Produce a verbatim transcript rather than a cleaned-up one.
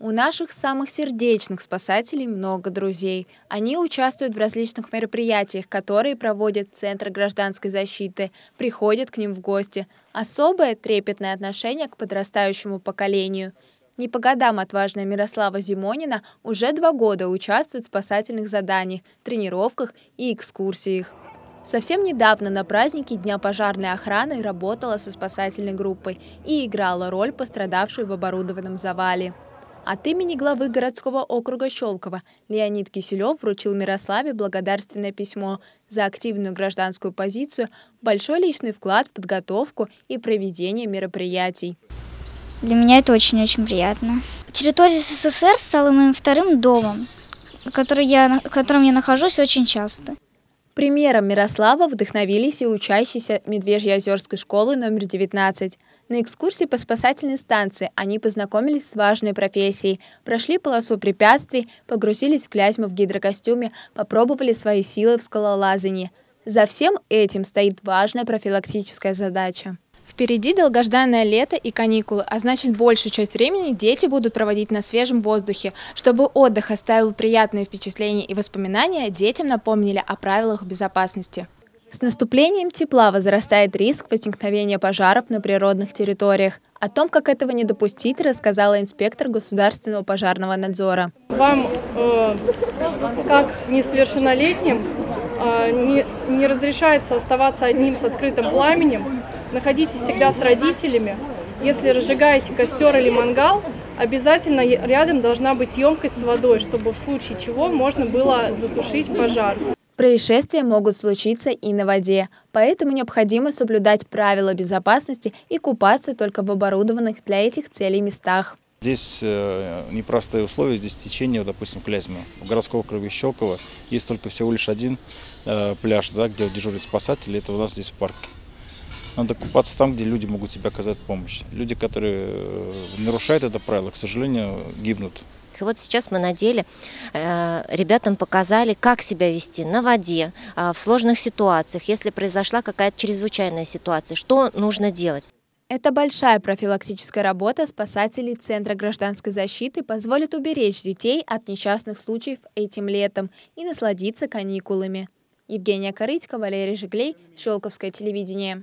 У наших самых сердечных спасателей много друзей. Они участвуют в различных мероприятиях, которые проводят Центр гражданской защиты, приходят к ним в гости. Особое трепетное отношение к подрастающему поколению. Не по годам отважная Мирослава Зимонина уже два года участвует в спасательных заданиях, тренировках и экскурсиях. Совсем недавно на празднике Дня пожарной охраны работала со спасательной группой и играла роль пострадавшей в оборудованном завале. От имени главы городского округа Щелково Леонид Киселев вручил Мирославе благодарственное письмо за активную гражданскую позицию, большой личный вклад в подготовку и проведение мероприятий. Для меня это очень-очень приятно. Территория СССР стала моим вторым домом, в котором я, в котором я нахожусь очень часто. Примером Мирослава вдохновились и учащиеся Медвежьей Озерской школы номер девятнадцать. На экскурсии по спасательной станции они познакомились с важной профессией, прошли полосу препятствий, погрузились в Клязьму в гидрокостюме, попробовали свои силы в скалолазании. За всем этим стоит важная профилактическая задача. Впереди долгожданное лето и каникулы, а значит, большую часть времени дети будут проводить на свежем воздухе. Чтобы отдых оставил приятные впечатления и воспоминания, детям напомнили о правилах безопасности. С наступлением тепла возрастает риск возникновения пожаров на природных территориях. О том, как этого не допустить, рассказала инспектор государственного пожарного надзора. Вам, э, как несовершеннолетним, э, не, не разрешается оставаться одним с открытым пламенем. Находитесь всегда с родителями. Если разжигаете костер или мангал, обязательно рядом должна быть емкость с водой, чтобы в случае чего можно было затушить пожар. Происшествия могут случиться и на воде, поэтому необходимо соблюдать правила безопасности и купаться только в оборудованных для этих целей местах. Здесь непростые условия, здесь течение, допустим, Клязьмы. В городском округе Щелково есть только всего лишь один пляж, да, где дежурят спасатели, это у нас здесь в парке. Надо купаться там, где люди могут тебе оказать помощь. Люди, которые нарушают это правило, к сожалению, гибнут. И вот сейчас мы на деле э, ребятам показали, как себя вести на воде, э, в сложных ситуациях, если произошла какая-то чрезвычайная ситуация, что нужно делать. Эта большая профилактическая работа спасателей Центра гражданской защиты позволит уберечь детей от несчастных случаев этим летом и насладиться каникулами. Евгения Корытько, Валерий Жиглей, Щелковское телевидение.